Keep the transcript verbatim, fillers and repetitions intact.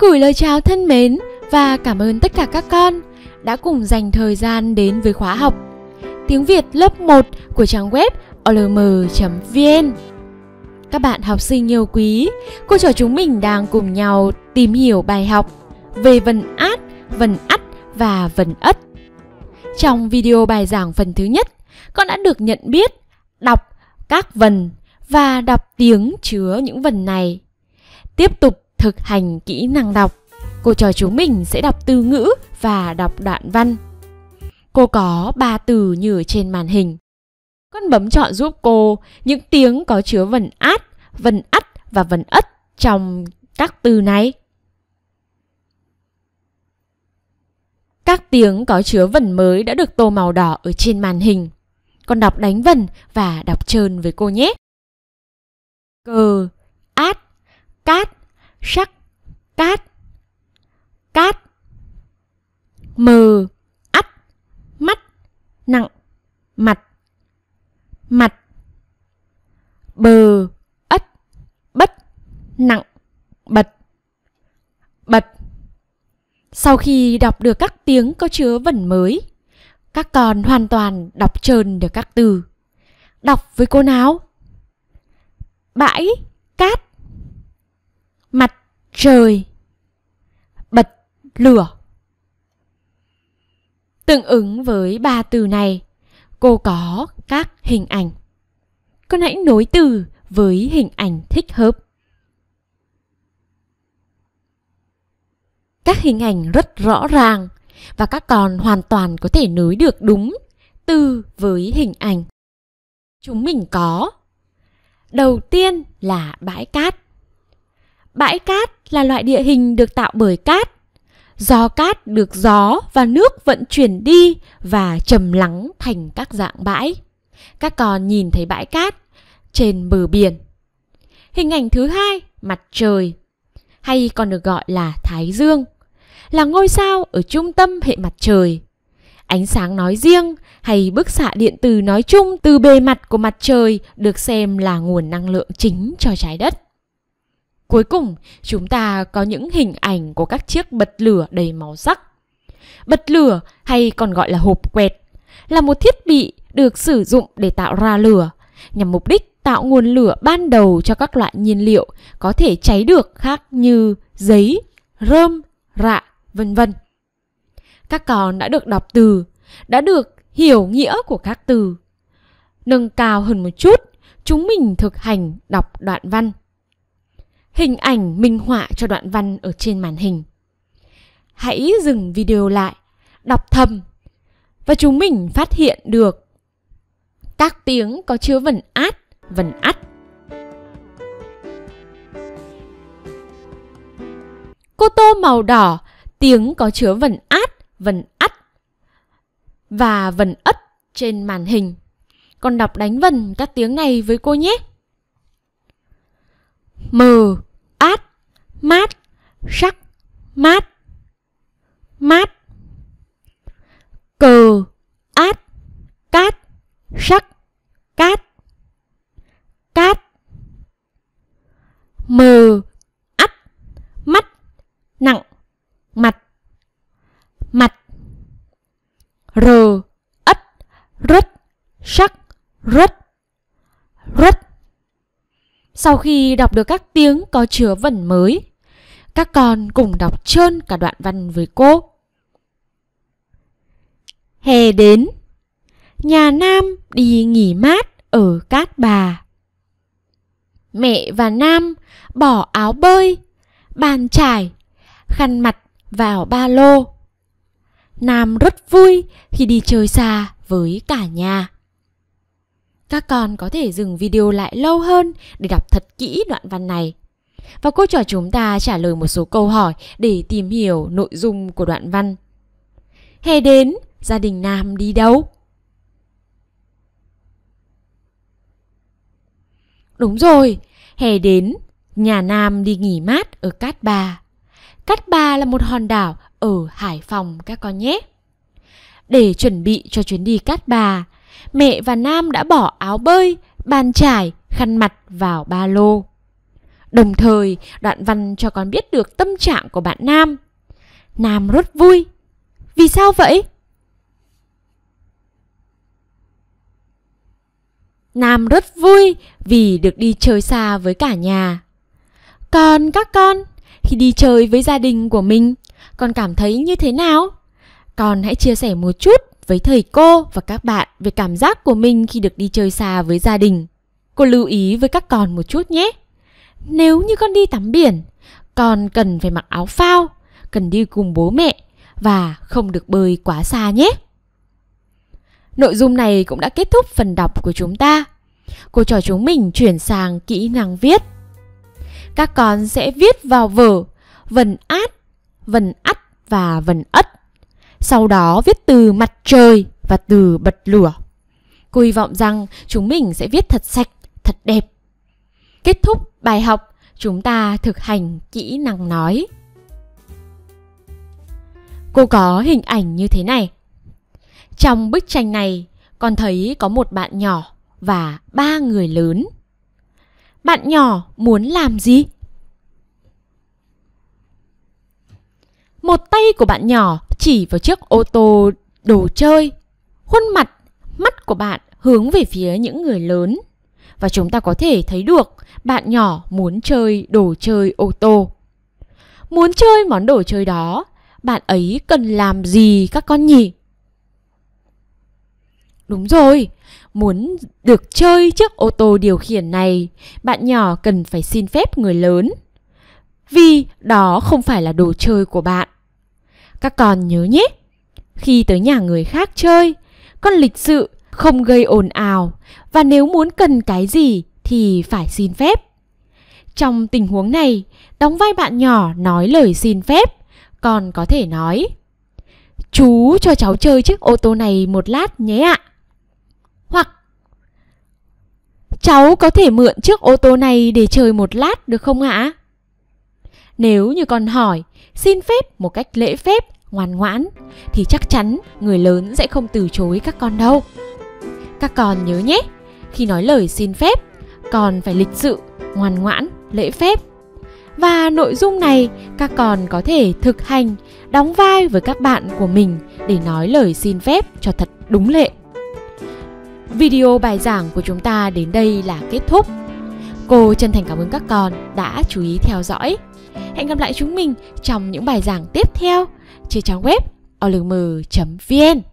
gửi lời chào thân mến và cảm ơn tất cả các con đã cùng dành thời gian đến với khóa học Tiếng Việt lớp một của trang web o l m chấm v n. Các bạn học sinh yêu quý, cô trò chúng mình đang cùng nhau tìm hiểu bài học về vần át, vần ắt và vần ất. Trong video bài giảng phần thứ nhất, con đã được nhận biết, đọc các vần và đọc tiếng chứa những vần này. Tiếp tục thực hành kỹ năng đọc, cô trò chúng mình sẽ đọc từ ngữ và đọc đoạn văn. Cô có ba từ như ở trên màn hình. Con bấm chọn giúp cô những tiếng có chứa vần át, vần ắt và vần ất trong các từ này. Các tiếng có chứa vần mới đã được tô màu đỏ ở trên màn hình. Con đọc đánh vần và đọc trơn với cô nhé. Cờ, át, cát, sắc, cát, cát, mờ, ắt, mắt, nặng, mặt, mặt, bờ, ất, bất, nặng, bật, bật. Sau khi đọc được các tiếng có chứa vần mới, các con hoàn toàn đọc trơn được các từ. Đọc với cô nào. Bãi, cát, mặt trời, bật lửa. Tương ứng với ba từ này, cô có các hình ảnh. Con hãy nối từ với hình ảnh thích hợp. Các hình ảnh rất rõ ràng và các con hoàn toàn có thể nối được đúng từ với hình ảnh. Chúng mình có đầu tiên là bãi cát. Bãi cát là loại địa hình được tạo bởi cát. Do cát được gió và nước vận chuyển đi và trầm lắng thành các dạng bãi. Các con nhìn thấy bãi cát trên bờ biển. Hình ảnh thứ hai, mặt trời, hay còn được gọi là thái dương, là ngôi sao ở trung tâm hệ mặt trời. Ánh sáng nói riêng hay bức xạ điện từ nói chung từ bề mặt của mặt trời được xem là nguồn năng lượng chính cho trái đất. Cuối cùng, chúng ta có những hình ảnh của các chiếc bật lửa đầy màu sắc. Bật lửa hay còn gọi là hộp quẹt là một thiết bị được sử dụng để tạo ra lửa nhằm mục đích tạo nguồn lửa ban đầu cho các loại nhiên liệu có thể cháy được khác như giấy, rơm, rạ, vân vân. Các con đã được đọc từ, đã được hiểu nghĩa của các từ. Nâng cao hơn một chút, chúng mình thực hành đọc đoạn văn. Hình ảnh minh họa cho đoạn văn ở trên màn hình. Hãy dừng video lại, đọc thầm và chúng mình phát hiện được các tiếng có chứa vần át, vần ắt. Cô tô màu đỏ tiếng có chứa vần át, vần ắt và vần ất trên màn hình. Con đọc đánh vần các tiếng này với cô nhé. Mờ, át, mát, sắc, mát, mát, cờ, át, cát, sắc, cát, cát, mờ, ắt, mắt, nặng, mặt, mặt, rờ, ất, rất, sắc, rất, rất. Sau khi đọc được các tiếng có chứa vần mới, các con cùng đọc trơn cả đoạn văn với cô. Hè đến, nhà Nam đi nghỉ mát ở Cát Bà. Mẹ và Nam bỏ áo bơi, bàn chải, khăn mặt vào ba lô. Nam rất vui khi đi chơi xa với cả nhà. Các con có thể dừng video lại lâu hơn để đọc thật kỹ đoạn văn này. Và cô trò chúng ta trả lời một số câu hỏi để tìm hiểu nội dung của đoạn văn. Hè đến, gia đình Nam đi đâu? Đúng rồi, hè đến, nhà Nam đi nghỉ mát ở Cát Bà. Cát Bà là một hòn đảo ở Hải Phòng các con nhé. Để chuẩn bị cho chuyến đi Cát Bà, mẹ và Nam đã bỏ áo bơi, bàn chải, khăn mặt vào ba lô. Đồng thời, đoạn văn cho con biết được tâm trạng của bạn Nam. Nam rất vui. Vì sao vậy? Nam rất vui vì được đi chơi xa với cả nhà. Còn các con, khi đi chơi với gia đình của mình, con cảm thấy như thế nào? Con hãy chia sẻ một chút với thầy cô và các bạn về cảm giác của mình khi được đi chơi xa với gia đình. Cô lưu ý với các con một chút nhé. Nếu như con đi tắm biển, con cần phải mặc áo phao, cần đi cùng bố mẹ và không được bơi quá xa nhé. Nội dung này cũng đã kết thúc phần đọc của chúng ta. Cô trò chúng mình chuyển sang kỹ năng viết. Các con sẽ viết vào vở vần át, vần ắt và vần ất. Sau đó viết từ mặt trời và từ bật lửa. Cô hy vọng rằng chúng mình sẽ viết thật sạch, thật đẹp. Kết thúc bài học, chúng ta thực hành kỹ năng nói. Cô có hình ảnh như thế này. Trong bức tranh này, con thấy có một bạn nhỏ và ba người lớn. Bạn nhỏ muốn làm gì? Một tay của bạn nhỏ chỉ vào chiếc ô tô đồ chơi. Khuôn mặt, mắt của bạn hướng về phía những người lớn. Và chúng ta có thể thấy được bạn nhỏ muốn chơi đồ chơi ô tô. Muốn chơi món đồ chơi đó, bạn ấy cần làm gì các con nhỉ? Đúng rồi, muốn được chơi chiếc ô tô điều khiển này, bạn nhỏ cần phải xin phép người lớn. Vì đó không phải là đồ chơi của bạn. Các con nhớ nhé, khi tới nhà người khác chơi, con lịch sự, không gây ồn ào. Và nếu muốn cần cái gì thì phải xin phép. Trong tình huống này, đóng vai bạn nhỏ nói lời xin phép. Con có thể nói: chú cho cháu chơi chiếc ô tô này một lát nhé ạ. Hoặc: cháu có thể mượn chiếc ô tô này để chơi một lát được không ạ? Nếu như con hỏi, xin phép một cách lễ phép, ngoan ngoãn, thì chắc chắn người lớn sẽ không từ chối các con đâu. Các con nhớ nhé, khi nói lời xin phép, con phải lịch sự, ngoan ngoãn, lễ phép. Và nội dung này các con có thể thực hành, đóng vai với các bạn của mình để nói lời xin phép cho thật đúng lệ. Video bài giảng của chúng ta đến đây là kết thúc. Cô chân thành cảm ơn các con đã chú ý theo dõi. Hẹn gặp lại chúng mình trong những bài giảng tiếp theo trên trang web o l m chấm vn.